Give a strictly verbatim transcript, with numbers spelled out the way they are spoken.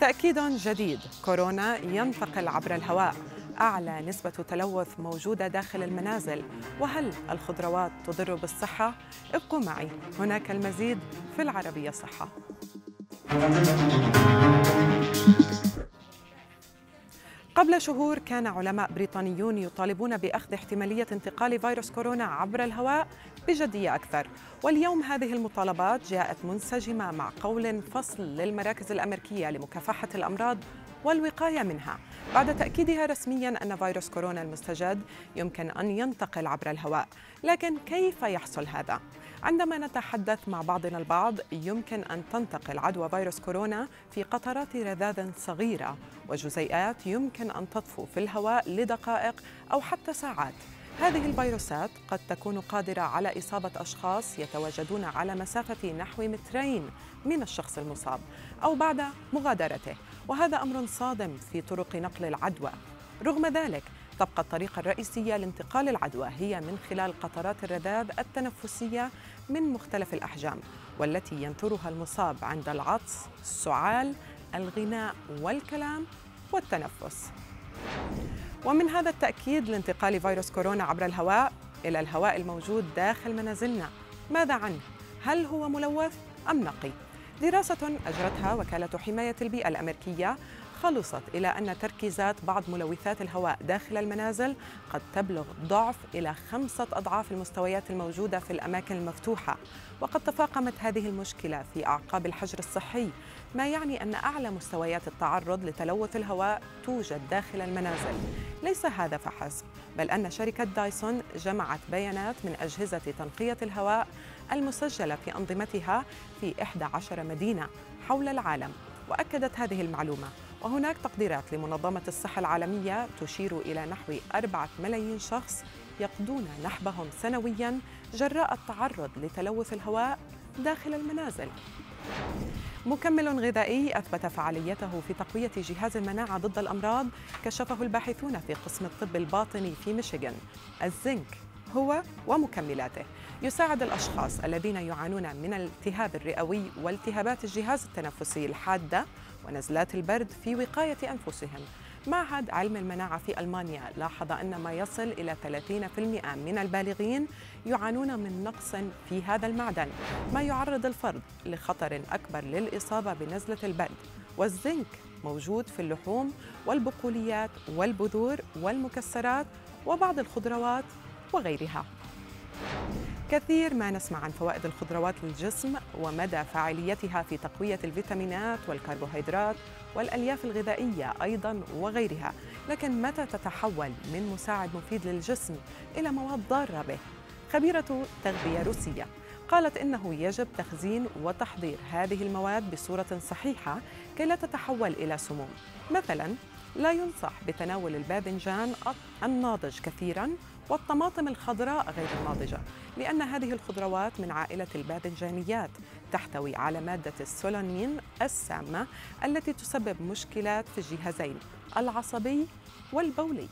تأكيد جديد، كورونا ينتقل عبر الهواء. أعلى نسبة تلوث موجودة داخل المنازل، وهل الخضروات تضر بالصحة؟ ابقوا معي، هناك المزيد في العربية صحة. قبل شهور كان علماء بريطانيون يطالبون بأخذ احتمالية انتقال فيروس كورونا عبر الهواء بجدية أكثر، واليوم هذه المطالبات جاءت منسجمة مع قول فصل للمراكز الأمريكية لمكافحة الأمراض والوقاية منها، بعد تأكيدها رسمياً أن فيروس كورونا المستجد يمكن أن ينتقل عبر الهواء. لكن كيف يحصل هذا؟ عندما نتحدث مع بعضنا البعض يمكن أن تنتقل عدوى فيروس كورونا في قطرات رذاذ صغيرة وجزيئات يمكن أن تطفو في الهواء لدقائق أو حتى ساعات. هذه الفيروسات قد تكون قادرة على إصابة أشخاص يتواجدون على مسافة نحو مترين من الشخص المصاب أو بعد مغادرته، وهذا أمر صادم في طرق نقل العدوى. رغم ذلك تبقى الطريقة الرئيسية لانتقال العدوى هي من خلال قطرات الرذاذ التنفسية من مختلف الأحجام، والتي ينثرها المصاب عند العطس، السعال، الغناء والكلام والتنفس. ومن هذا التأكيد لانتقال فيروس كورونا عبر الهواء إلى الهواء الموجود داخل منازلنا، ماذا عنه؟ هل هو ملوث أم نقي؟ دراسة أجرتها وكالة حماية البيئة الأمريكية خلصت إلى أن تركيزات بعض ملوثات الهواء داخل المنازل قد تبلغ ضعف إلى خمسة أضعاف المستويات الموجودة في الأماكن المفتوحة، وقد تفاقمت هذه المشكلة في أعقاب الحجر الصحي، ما يعني أن أعلى مستويات التعرض لتلوث الهواء توجد داخل المنازل. ليس هذا فحسب، بل أن شركة دايسون جمعت بيانات من أجهزة تنقية الهواء المسجلة في أنظمتها في إحدى عشرة مدينة حول العالم وأكدت هذه المعلومة. وهناك تقديرات لمنظمة الصحة العالمية تشير إلى نحو أربعة ملايين شخص يقضون نحبهم سنوياً جراء التعرض لتلوث الهواء داخل المنازل. مكمل غذائي أثبت فعاليته في تقوية جهاز المناعة ضد الأمراض كشفه الباحثون في قسم الطب الباطني في ميشيغان. الزنك هو ومكملاته يساعد الأشخاص الذين يعانون من الالتهاب الرئوي والتهابات الجهاز التنفسي الحادة ونزلات البرد في وقاية أنفسهم. معهد علم المناعة في ألمانيا لاحظ أن ما يصل إلى ثلاثين بالمئة من البالغين يعانون من نقص في هذا المعدن، ما يعرض الفرد لخطر أكبر للإصابة بنزلة البرد. والزنك موجود في اللحوم والبقوليات والبذور والمكسرات وبعض الخضروات وغيرها. كثير ما نسمع عن فوائد الخضروات للجسم ومدى فاعليتها في تقوية الفيتامينات والكربوهيدرات والألياف الغذائية أيضاً وغيرها، لكن متى تتحول من مساعد مفيد للجسم إلى مواد ضارة به؟ خبيرة تغذية روسية قالت إنه يجب تخزين وتحضير هذه المواد بصورة صحيحة كي لا تتحول إلى سموم. مثلاً لا ينصح بتناول الباذنجان الناضج كثيراً والطماطم الخضراء غير الناضجة، لأن هذه الخضروات من عائلة الباذنجانيات، تحتوي على مادة السولانين السامة التي تسبب مشكلات في الجهازين العصبي والبولي.